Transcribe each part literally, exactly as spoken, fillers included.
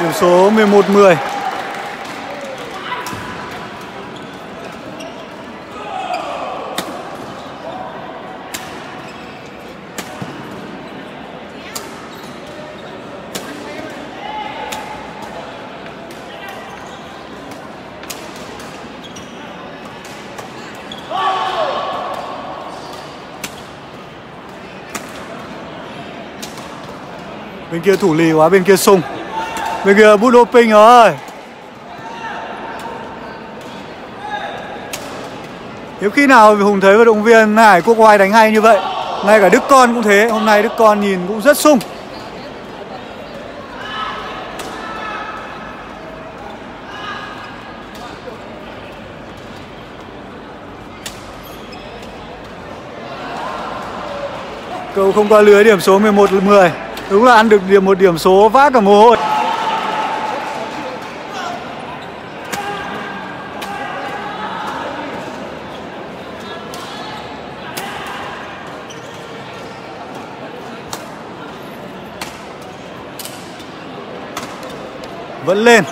Điểm số mười một mười. Bên kia thủ lì quá, bên kia sung. Bên kia bút doping rồi. Hiếm khi nào Hùng thấy vận động viên Hải Quốc Oai đánh hay như vậy. Ngay cả Đức Con cũng thế. Hôm nay Đức Con nhìn cũng rất sung. Cầu không qua lưới, điểm số mười một mười. Đúng là ăn được điểm một điểm số vác cả mồ hôi. Vẫn lên.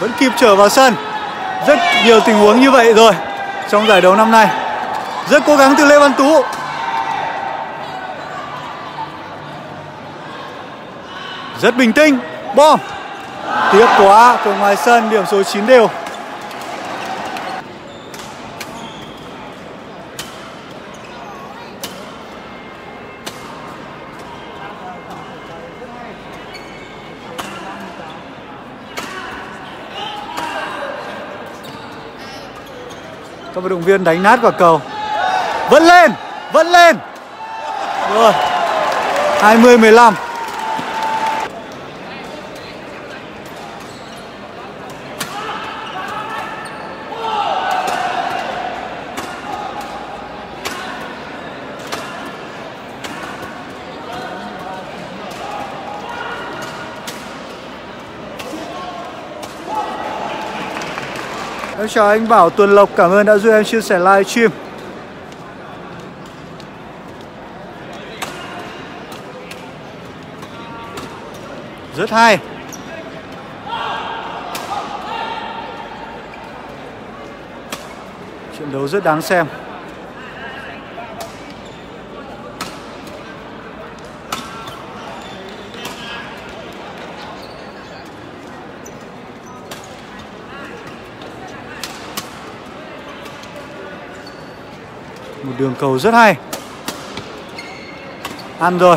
Vẫn kịp trở vào sân. Rất nhiều tình huống như vậy rồi trong giải đấu năm nay. Rất cố gắng từ Lê Văn Tú. Rất bình tĩnh. Bom. Tiếc quá, từ ngoài sân, điểm số chín đều. Các vận động viên đánh nát quả cầu. Vẫn lên, vẫn lên. Rồi. hai mươi mười lăm. Em chào anh Bảo Tuần Lộc, cảm ơn đã giúp em chia sẻ live stream. Rất hay. Trận đấu rất đáng xem. Một đường cầu rất hay. Ăn rồi.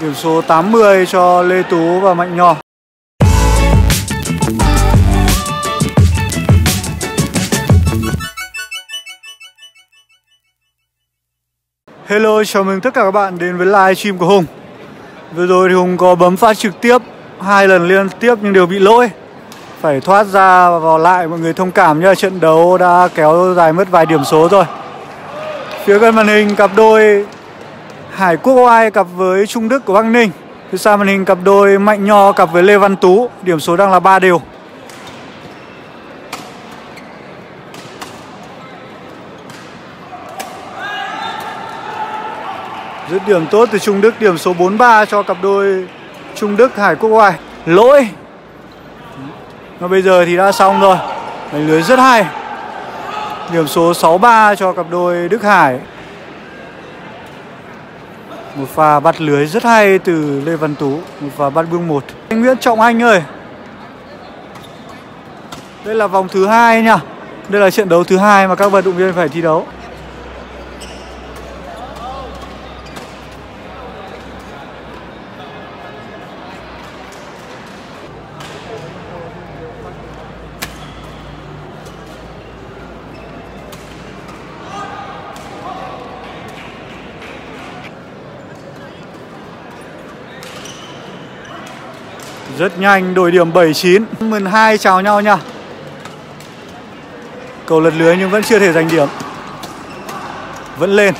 Điểm số tám mươi cho Lê Tú và Mạnh Nho. Hello, chào mừng tất cả các bạn đến với live stream của Hùng. Vừa rồi thì Hùng có bấm phát trực tiếp hai lần liên tiếp nhưng đều bị lỗi. Phải thoát ra và vào lại, mọi người thông cảm nhé. Trận đấu đã kéo dài mất vài điểm số rồi. Phía gần màn hình cặp đôi Hải Quốc Oai cặp với Trung Đức của Bắc Ninh. Phía xa màn hình cặp đôi Mạnh Nho cặp với Lê Văn Tú. Điểm số đang là ba đều. Dứt điểm tốt từ Trung Đức, điểm số bốn ba cho cặp đôi Trung Đức Hải Quốc Oai. Lỗi. Và bây giờ thì đã xong rồi. Đánh lưới rất hay. Điểm số sáu ba cho cặp đôi Đức Hải. Một pha bắt lưới rất hay từ Lê Văn Tú. Một pha bắt bương một. Anh Nguyễn Trọng Anh ơi, đây là vòng thứ hai nha. Đây là trận đấu thứ hai mà các vận động viên phải thi đấu. Rất nhanh, đổi điểm bảy chín. mười hai chào nhau nha. Cầu lật lưới nhưng vẫn chưa thể giành điểm. Vẫn lên.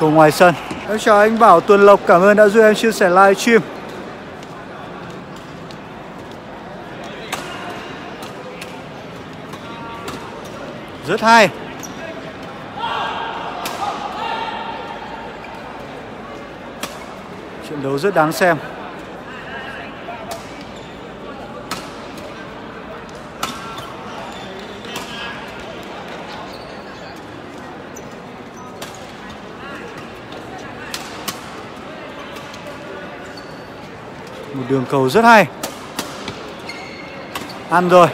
Cầu ngoài sân. Em chào anh Bảo Tuần Lộc, cảm ơn đã giúp em chia sẻ live stream. Rất hay. Trận Trận đấu rất đáng xem. Một đường cầu rất hay. Ăn rồi.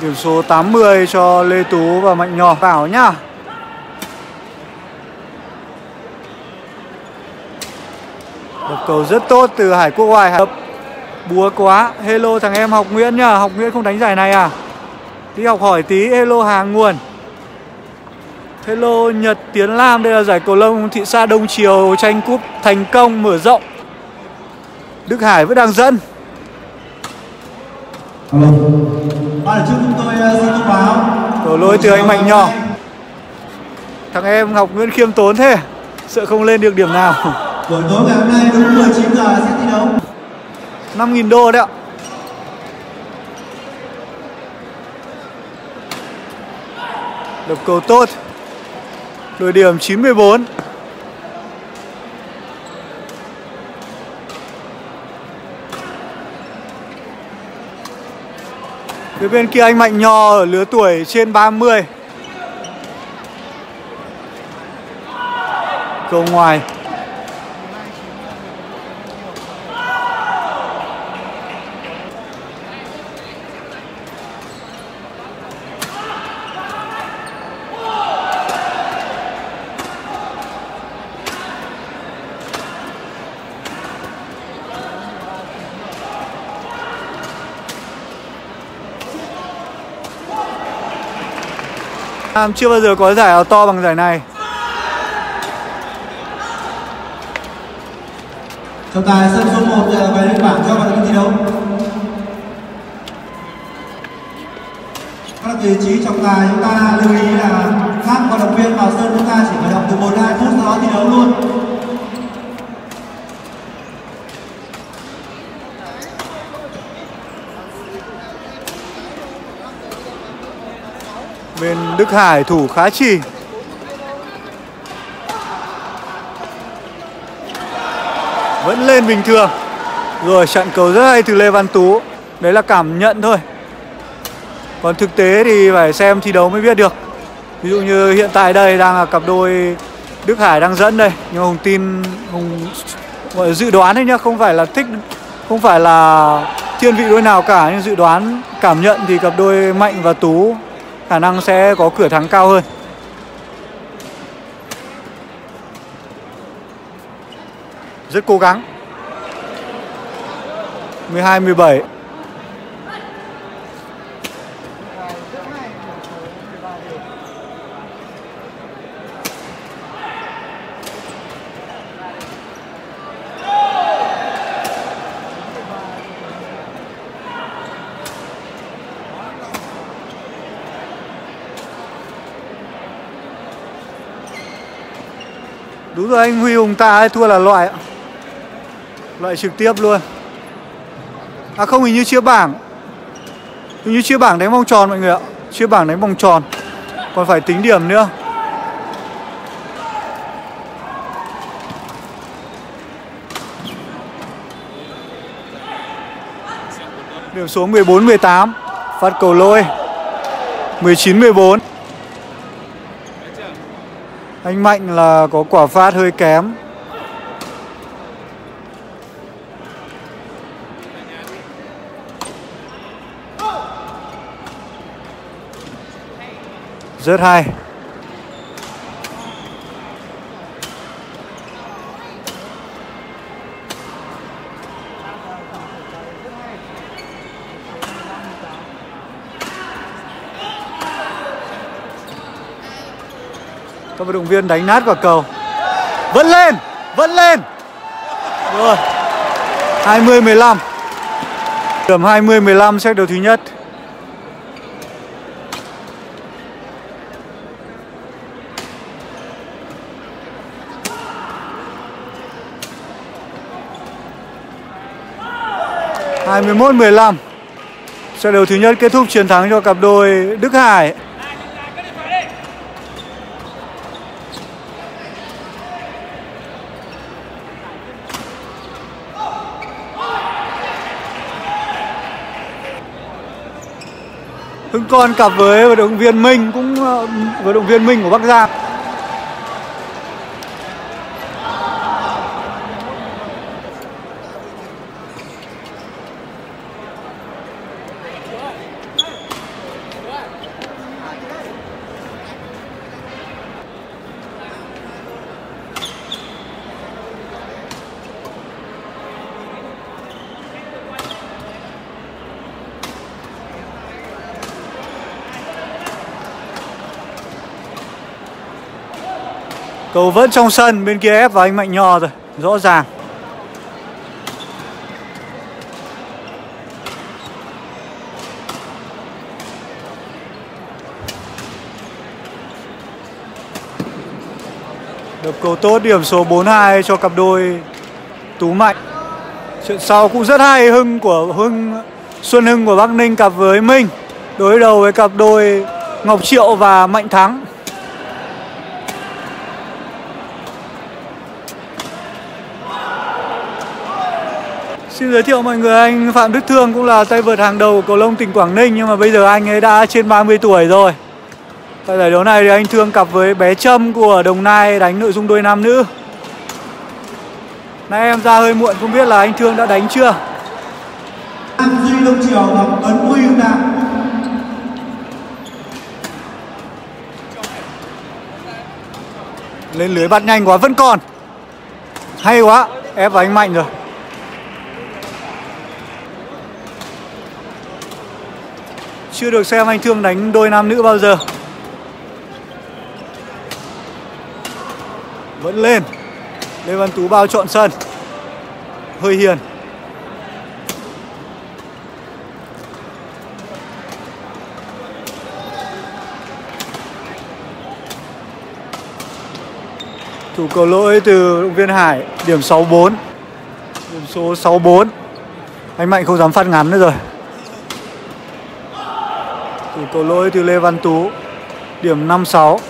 Điểm số tám mươi cho Lê Tú và Mạnh Nho vào nhá. Đập cầu rất tốt từ Hải Quốc Oai. Đập búa quá. Hello thằng em Học Nguyễn nhá. Học Nguyễn không đánh giải này à? Đi học hỏi tí. Hello Hà Nguồn. Hello Nhật Tiến Lam. Đây là giải cầu lông thị xã Đông Triều, tranh cúp thành công mở rộng. Đức Hải vẫn đang dẫn. Đổ lỗi từ anh Mạnh Nho. Thằng em Học Nguyễn khiêm tốn thế, sợ không lên được điểm nào. Buổi tối ngày hôm nay đúng mười chín giờ sẽ thi đấu. năm nghìn đô đấy ạ. Đập cầu tốt. Đội điểm chín mươi bốn. Phía bên kia anh Mạnh Nho ở lứa tuổi trên ba mươi. Cầu ngoài. Nam chưa bao giờ có giải nào to bằng giải này. Trọng tài sân số một về lên bảng cho vận động viên thi đấu. Các vị trí trọng tài chúng ta lưu ý là các vận động viên vào sân chúng ta chỉ phải động từ một đến hai phút sau đó thi đấu luôn. Bên Đức Hải thủ khá trì. Vẫn lên bình thường. Rồi chặn cầu rất hay từ Lê Văn Tú. Đấy là cảm nhận thôi. Còn thực tế thì phải xem thi đấu mới biết được. Ví dụ như hiện tại đây đang là cặp đôi Đức Hải đang dẫn đây. Nhưng Hùng tin, Hùng gọi là dự đoán đấy nhá. Không phải là thích, không phải là thiên vị đôi nào cả. Nhưng dự đoán cảm nhận thì cặp đôi Mạnh và Tú khả năng sẽ có cửa thắng cao hơn. Rất cố gắng. Mười hai mười bảy. Đúng rồi, anh Huy Hùng ta ấy thua là loại loại trực tiếp luôn. À không, hình như chia bảng. Hình như chia bảng đánh vòng tròn mọi người ạ. Chia bảng đánh vòng tròn. Còn phải tính điểm nữa. Điểm số mười bốn mười tám. Phát cầu lôi. Mười chín mười bốn. Anh Mạnh là có quả phát hơi kém. Rất hay. Các vận động viên đánh nát quả cầu. Vẫn lên, vẫn lên. Rồi. hai mươi mười lăm. Điểm hai mươi mười lăm set đầu thứ nhất. hai mươi mốt mười lăm. Set đầu thứ nhất kết thúc chiến thắng cho cặp đôi Đức Hải. Hưng Con cặp với vận động viên Minh, cũng vận động viên Minh của Bắc Giang. Cầu vẫn trong sân, bên kia ép vào anh Mạnh Nho rồi, rõ ràng. Đập cầu tốt, điểm số bốn hai cho cặp đôi Tú Mạnh. Trận sau cũng rất hay, Hưng của Hưng Xuân Hưng của Bắc Ninh cặp với Minh, đối đầu với cặp đôi Ngọc Triệu và Mạnh Thắng. Xin giới thiệu mọi người, anh Phạm Đức Thương cũng là tay vợt hàng đầu của cầu lông tỉnh Quảng Ninh, nhưng mà bây giờ anh ấy đã trên ba mươi tuổi rồi. Tại giải đấu này thì anh Thương cặp với bé Trâm của Đồng Nai đánh nội dung đôi nam nữ. Nay em ra hơi muộn, không biết là anh Thương đã đánh chưa? Lên lưới bắt nhanh quá, vẫn còn. Hay quá, ép vào anh Mạnh rồi. Chưa được xem anh Thương đánh đôi nam nữ bao giờ. Vẫn lên. Lê Văn Tú bao trọn sân. Hơi hiền. Thủ cầu lỗi từ động viên Hải. Điểm sáu bốn. Điểm số sáu bốn. Anh Mạnh không dám phát ngắn nữa rồi. Cầu lỗi từ Lê Văn Tú. Điểm năm sáu.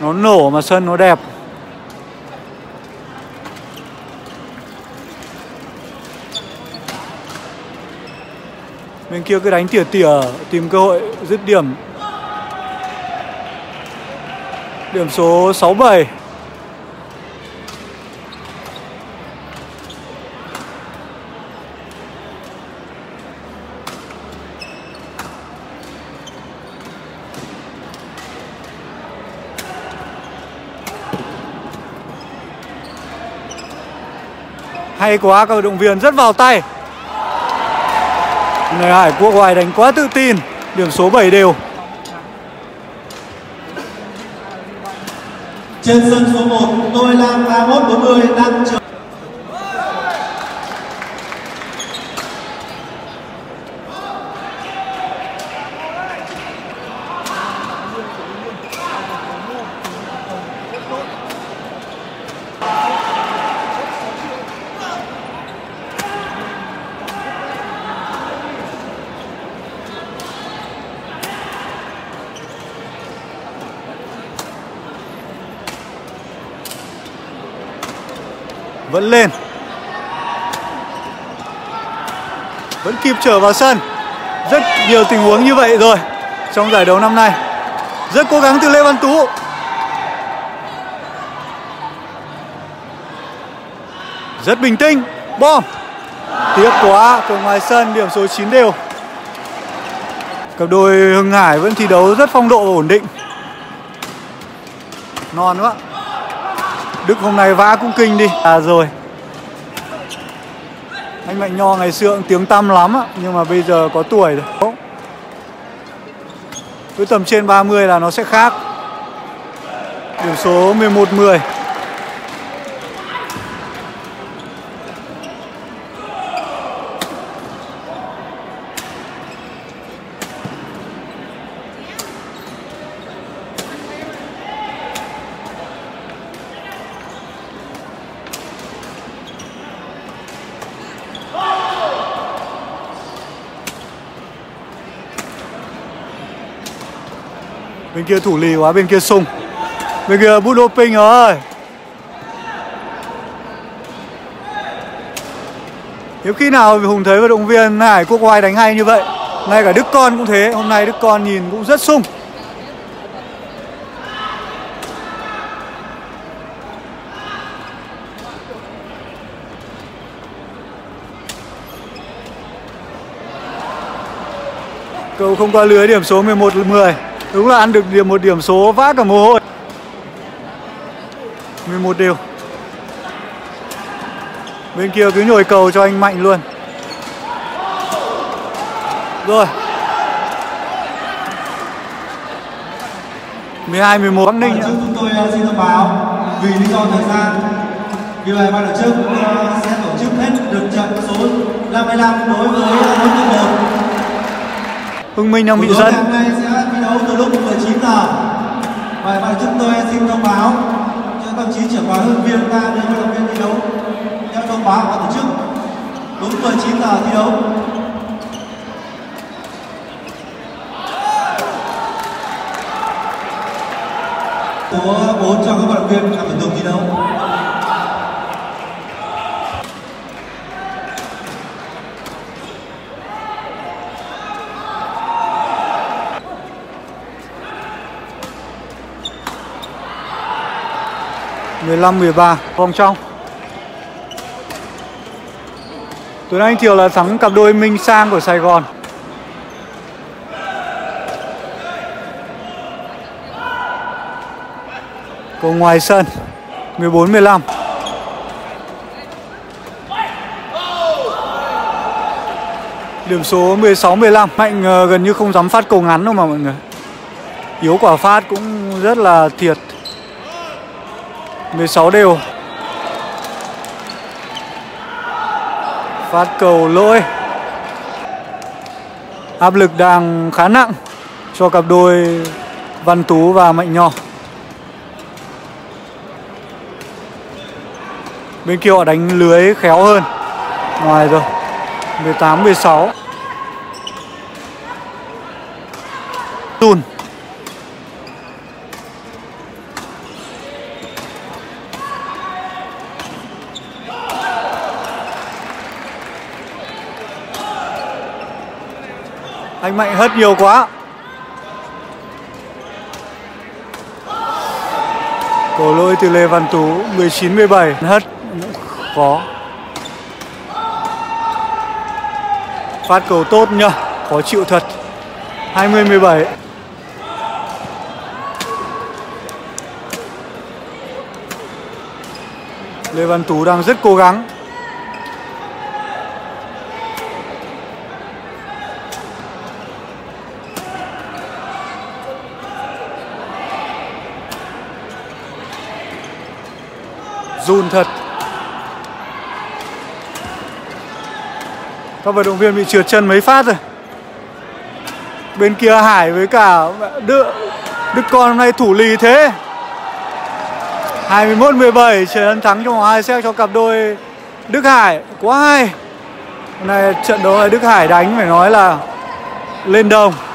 Nó nổ mà sân nó đẹp. Bên kia cứ đánh tỉa tỉa, tìm cơ hội dứt điểm. Điểm số sáu bảy. Hay quá, các vận động viên rất vào tay. Người Hải Quốc Oai đánh quá tự tin. Điểm số bảy đều. Trên sân số một, tôi làm ba mốt bốn mươi đang chờ. Vẫn lên. Vẫn kịp trở vào sân. Rất nhiều tình huống như vậy rồi trong giải đấu năm nay. Rất cố gắng từ Lê Văn Tú. Rất bình tĩnh. Bom. Tiếc quá, từ ngoài sân. Điểm số chín đều. Cặp đôi Hưng Hải vẫn thi đấu rất phong độ và ổn định. Non quá. Đức hôm nay vã cũng kinh đi. À rồi. Anh Mạnh Nho ngày xưa cũng tiếng tăm lắm á, nhưng mà bây giờ có tuổi rồi. Cứ tầm trên ba mươi là nó sẽ khác. Điểm số mười một mười. Bên kia thủ lì quá, bên kia sung. Bên kia bút đô ping rồi. Nếu khi nào Hùng thấy vận động viên Hải Quốc Oai đánh hay như vậy, ngay cả Đức Con cũng thế. Hôm nay Đức Con nhìn cũng rất sung. Cầu không qua lưới, điểm số mười một mười. Đúng là ăn được điểm một điểm số vã cả mồ hôi. mười một đều. Bên kia cứ nhồi cầu cho anh Mạnh luôn. Rồi. mười hai mười một Bắc Ninh. Chúng tôi xin thông báo vì lý do thời gian. Vì vậy ban tổ chức sẽ tổ chức hết được trận số năm mươi lăm đối với đối tượng một. Hưng Minh đang bị dẫn. Hôm nay sẽ thi đấu từ lúc mười chín giờ. Vậy ban tổ chức tôi xin thông báo cho đồng chí trưởng đoàn huấn luyện viên ta đến vận động viên thi đấu. Theo thông báo của tổ chức đúng mười chín giờ thi đấu. Có bốn cho các vận động viên làm vận động thi đấu. mười lăm mười ba vòng trong. Tuấn Anh Thiều là thắng cặp đôi Minh Sang của Sài Gòn. Cầu ngoài sân mười bốn mười lăm. Điểm số mười sáu mười lăm. Mạnh gần như không dám phát cầu ngắn đâu mà mọi người. Yếu quả phát cũng rất là thiệt. mười sáu đều. Phát cầu lỗi. Áp lực đang khá nặng cho cặp đôi Văn Tú và Mạnh Nho. Bên kia họ đánh lưới khéo hơn. Ngoài rồi. mười tám mười sáu. Tùn. Anh Mạnh hất nhiều quá. Cầu lỗi từ Lê Văn Tú. Mười chín mười bảy. Hất khó. Phát cầu tốt nhá. Khó chịu thật. Hai mươi mười bảy. Lê Văn Tú đang rất cố gắng. Run thật. Các vận động viên bị trượt chân mấy phát rồi. Bên kia Hải với cả Đức, Đức Con hôm nay thủ lì thế. hai mươi mốt mười bảy. Chiến thắng thắng trong hai set cho cặp đôi Đức Hải. Quá hay. Hôm nay trận đấu này Đức Hải đánh phải nói là lên đồng.